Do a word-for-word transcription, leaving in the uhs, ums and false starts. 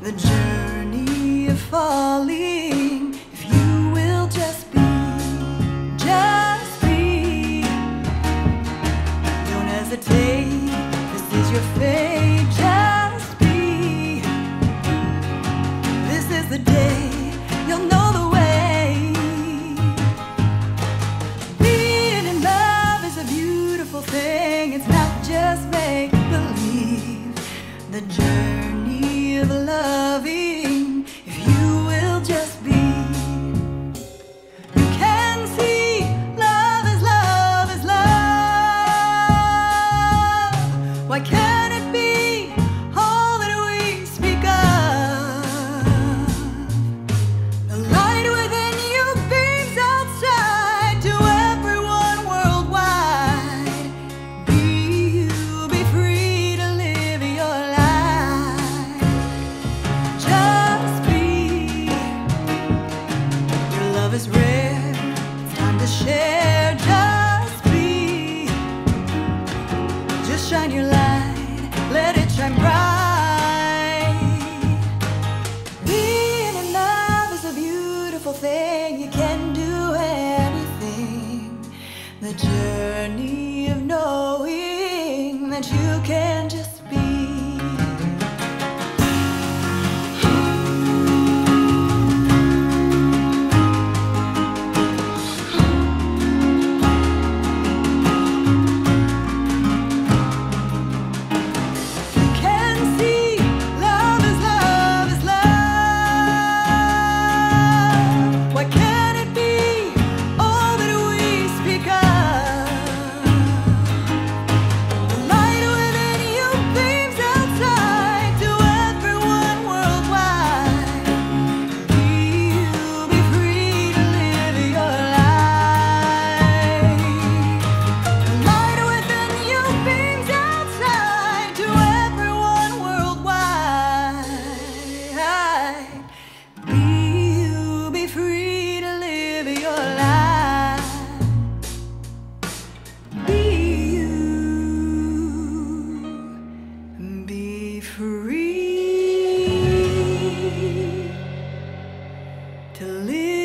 The journey of falling, if you will just be, just be. Don't hesitate, this is your fate, just be. This is the day you'll know the way. Being in love is a beautiful thing, it's not just make believe. The journey of love. Why can't it be all that we speak of? The light within you beams outside to everyone worldwide. Be you, be free to live your life. Just be. Your love is rare, it's time to share. Just be. Just shine your light. Let it shine bright. Being in love is a beautiful thing. You can do anything. The journey of knowing that you can just. Free to live.